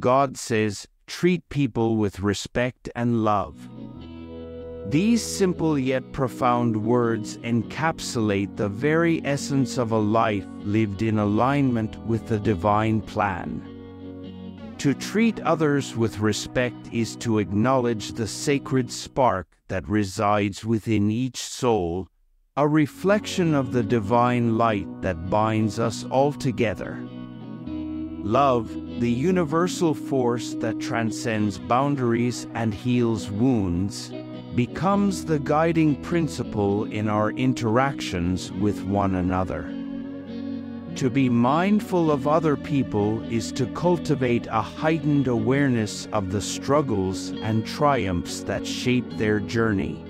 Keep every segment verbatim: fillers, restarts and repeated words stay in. God says, treat people with respect and love. These simple yet profound words encapsulate the very essence of a life lived in alignment with the divine plan. To treat others with respect is to acknowledge the sacred spark that resides within each soul, a reflection of the divine light that binds us all together. Love, the universal force that transcends boundaries and heals wounds, becomes the guiding principle in our interactions with one another. To be mindful of other people is to cultivate a heightened awareness of the struggles and triumphs that shape their journey.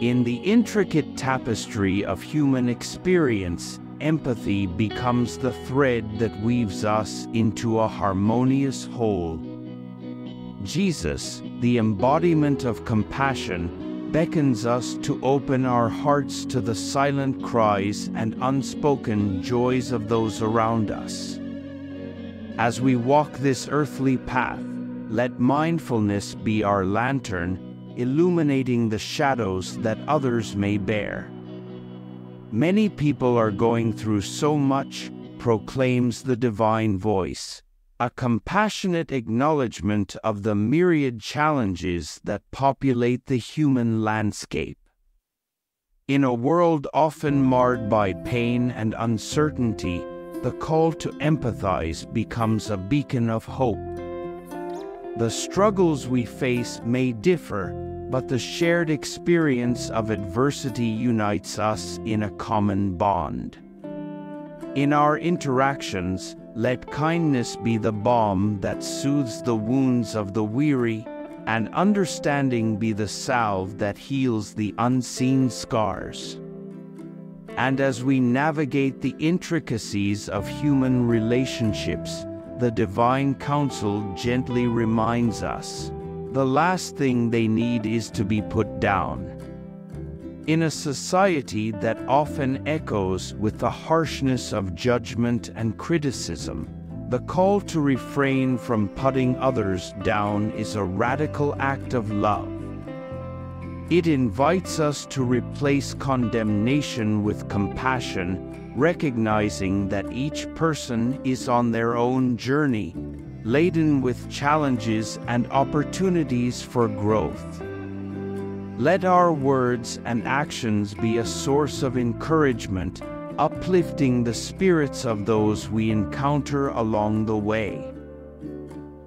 In the intricate tapestry of human experience, empathy becomes the thread that weaves us into a harmonious whole. Jesus, the embodiment of compassion, beckons us to open our hearts to the silent cries and unspoken joys of those around us. As we walk this earthly path, let mindfulness be our lantern, illuminating the shadows that others may bear. Many people are going through so much, proclaims the divine voice. A compassionate acknowledgement of the myriad challenges that populate the human landscape. In a world often marred by pain and uncertainty, the call to empathize becomes a beacon of hope. The struggles we face may differ, but the shared experience of adversity unites us in a common bond. In our interactions, let kindness be the balm that soothes the wounds of the weary, and understanding be the salve that heals the unseen scars. And as we navigate the intricacies of human relationships, the divine counsel gently reminds us, the last thing they need is to be put down. In a society that often echoes with the harshness of judgment and criticism, the call to refrain from putting others down is a radical act of love. It invites us to replace condemnation with compassion, recognizing that each person is on their own journey, laden with challenges and opportunities for growth. Let our words and actions be a source of encouragement, uplifting the spirits of those we encounter along the way.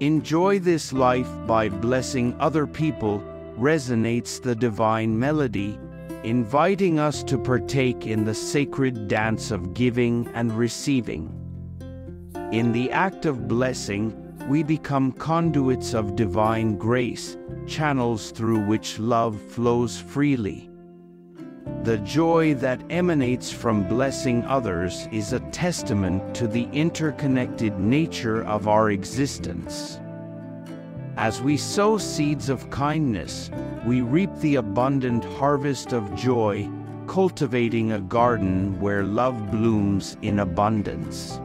Enjoy this life by blessing other people, resonates the divine melody, inviting us to partake in the sacred dance of giving and receiving. In the act of blessing, we become conduits of divine grace, channels through which love flows freely. The joy that emanates from blessing others is a testament to the interconnected nature of our existence. As we sow seeds of kindness, we reap the abundant harvest of joy, cultivating a garden where love blooms in abundance.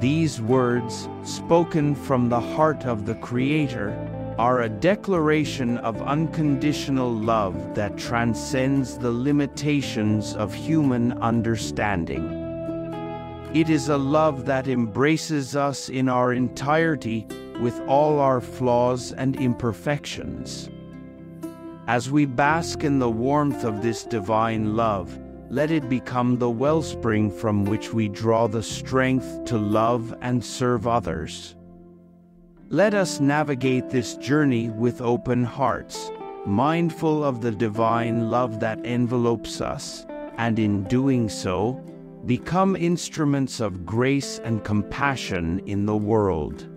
These words, spoken from the heart of the Creator, are a declaration of unconditional love that transcends the limitations of human understanding. It is a love that embraces us in our entirety, with all our flaws and imperfections. As we bask in the warmth of this divine love, let it become the wellspring from which we draw the strength to love and serve others. Let us navigate this journey with open hearts, mindful of the divine love that envelopes us, and in doing so, become instruments of grace and compassion in the world.